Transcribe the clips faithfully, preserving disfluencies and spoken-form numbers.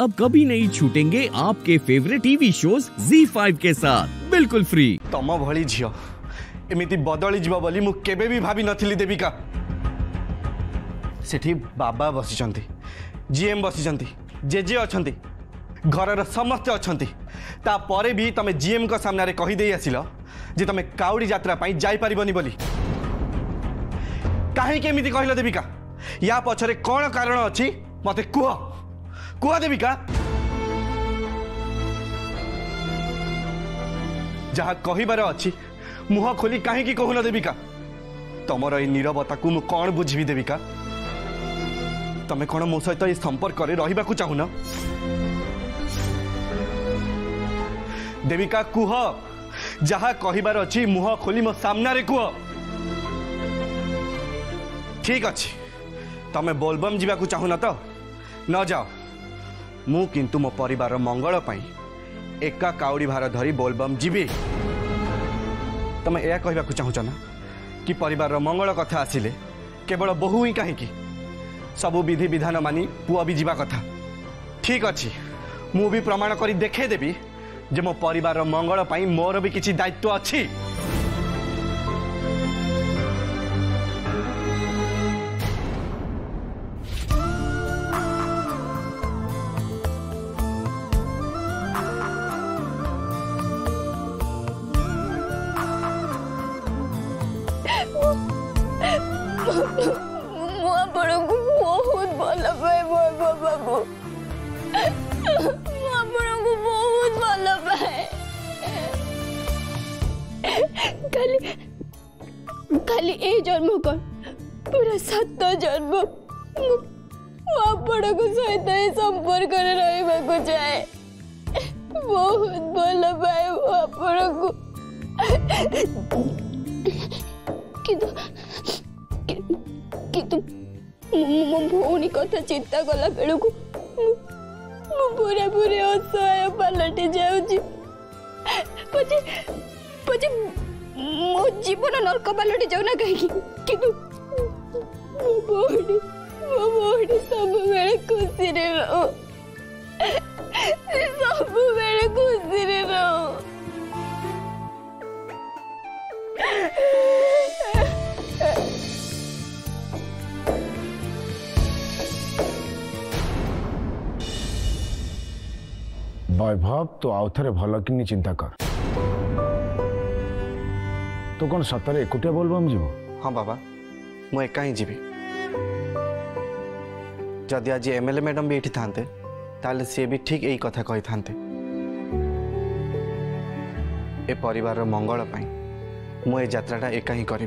अब कभी नहीं छूटेंगे आपके favourite TV shows Zee five के साथ बिल्कुल फ्री। तम भली झियो एमिति बदली जीव बोली मु केबे भी भाबी नथिली। देविका सेठी बाबा बसिचंती, जीएम बसिचंती, जेजे अछंती, घरर समस्त अछंती, ता परे भी तमे जीएम को सामने रे कहि देई आसिलो जे तमे काउडी यात्रा पई जाई परिबनी बोली। काहे के एमिति कहिलो देविका? या पछरे कोन कारण अछि मते कुह कुह देविका। जहा कहिबार अछि मुह खोली काहे की कहूना देविका। तमरो ए नीरवता को मु कोन बुझिबी देविका। तमे कोन मो सहित ए संपर्क करे रहिबा को चाहुना देविका। कुह जहा कहिबार अछि मुह खोली मो सामना रे कुह। ठीक अछि तमे बोलबम जीवा को चाहुना तो न जाओ। मु किंतु मो परिवार मंगल पई एका काउडी भार धरी बोलबम जीवी। तमे एया कहबा को चाहू छना कि परिवार रो मंगल कथा आसिले केवल बहु ही काहे की सबु विधि विधान मानी पुआ भी जीवा कथा। ठीक अछि मु भी प्रमाण करी देखे देबी जे मो परिवार रो मंगल पई मोर भी किछि दायित्व अछि। बहुत भल पाए वैभव बाबू, आपको बहुत भल पाए। खाली खाली ए जन्म कर पूरा सात जन्म आपको सहित संपर्क रहा चाहे। बहुत भल पाए आपको किंतु मो भौणी कथा चिंता कला बेलू पूरा पूरी असहाय पलटि जाऊँगी। पचे पचे मो जीवन नरक पलटि जाऊना कहीं कि मो भौणी मो भौणी सब बेले खुशी रहो, सब बेले खुशी रहो। वैभव तो आउ थे भल कि चिंता कर। तो कौन सतरे एकुटिया बोलबम जीव? हाँ बाबा मु एका ही जीवी। जदि आज एमएलए मैडम भी ये थाते ताले सी भी ठीक यही कथा कही थाते। ए परिवार मंगल पाई मु ए यात्राटा एका ही करी।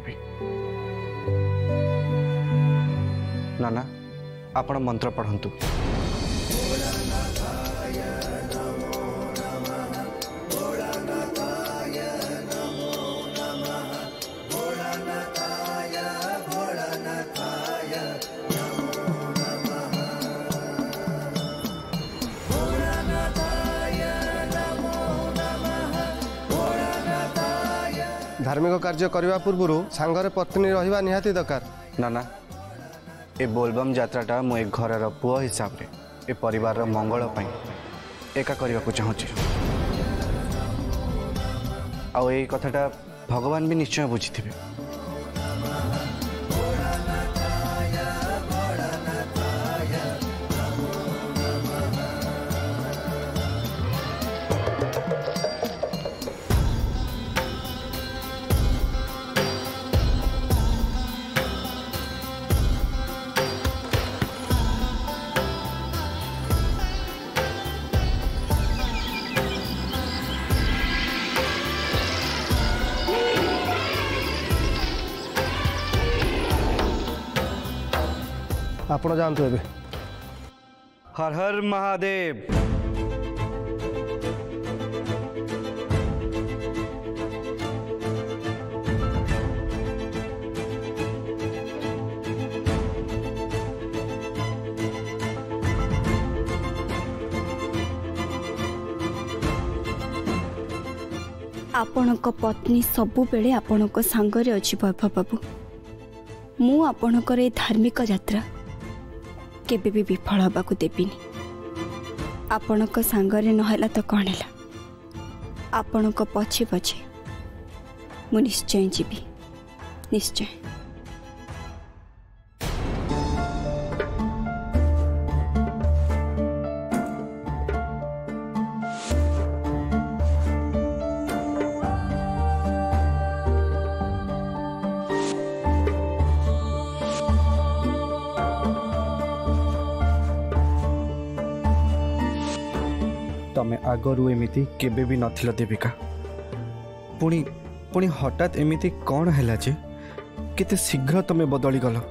नाना आपण मंत्र पढ़ंतु। धार्मिक कार्य करने पूर्व सांगरे पत्नी रहिबा निहाती दरकार। नाना ए बोलबम यात्राटा मो एक घर पु हिसाब रे ए परिवार मंगल पाई एका करने को चाहूँगी। आउ ए कथाटा भगवान भी निश्चय बुझीथिबे। आपड़ जानते हैं। हर हर महादेव। आपण को पत्नी सबुबले आपण को सांगरे अछि वैभव बाबू। मु आपण को रे धार्मिक यात्रा केबे भी विफल हवा को देबीनी। आपण को सांगरे नहला तो कौन है आपण को पछे पछे मु निश्चय जीवी निश्चय। तमें आगरू एमिति केबे भी नथिला देविका पुणी पुणी हठात एमिति कौन हैला जे केते शीघ्र तमें बदली गलो।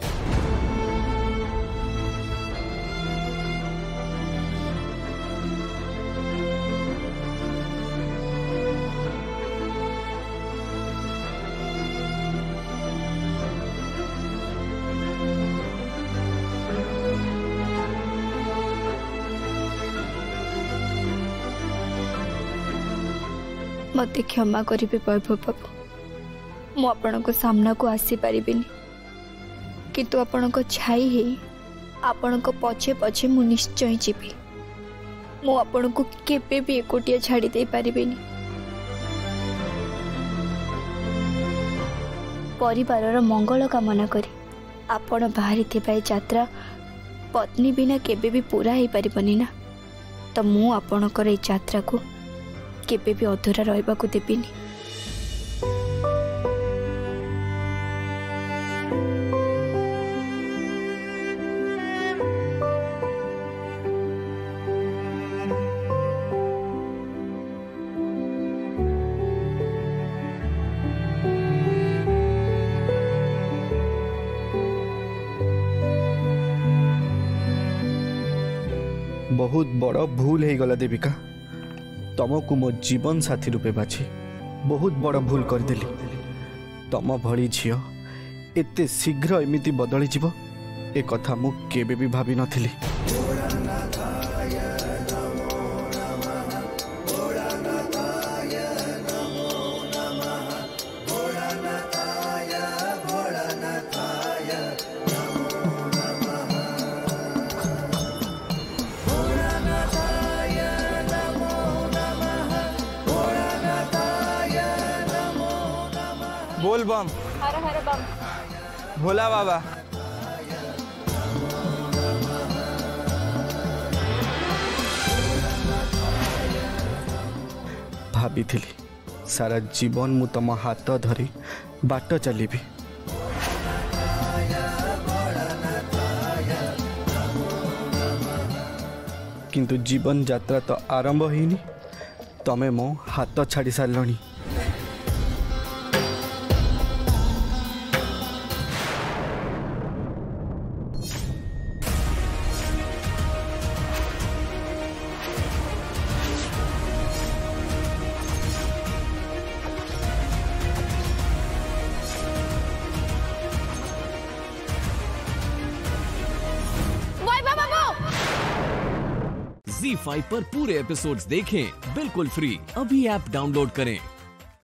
मत क्षमा करेंगे वैभव बाबू मु आपण को सामना को आसी पारिबिनी किंतु आपण को छाई है आपण को पछे पछे मु निश्चय जीवी मु आपण को केबे भी एकोटिया छाड़ी दे पारिबिनी। परिवारर मंगल कामना करी आपण बाहरी थिबाय यात्रा पत्नी बिना केबे भी पूरा ही पारिबनी ना तो मु आपण को रे यात्रा को केबे भी अधूरा रहिबा को देबिनी। बहुत बड़ा भूल है गला देविका तुमको मो जीवन साथी रूपे बाछी बहुत बड़ा भूल करदेली तुम भली झियो एते शीघ्र एमिति बदली जीव ए कथा मु केबे भी भाबी नथिली। बोल बम हर हर बम भोला बाबा। भाभी थिली सारा जीवन मु तुम हाथ धरी बाट चली भी किंतु जीवन यात्रा तो आरंभ होनी तमें मो हाथ छाड़ी सारलनी। ज़ी फाइव पर पूरे एपिसोड्स देखें बिल्कुल फ्री। अभी ऐप डाउनलोड करें।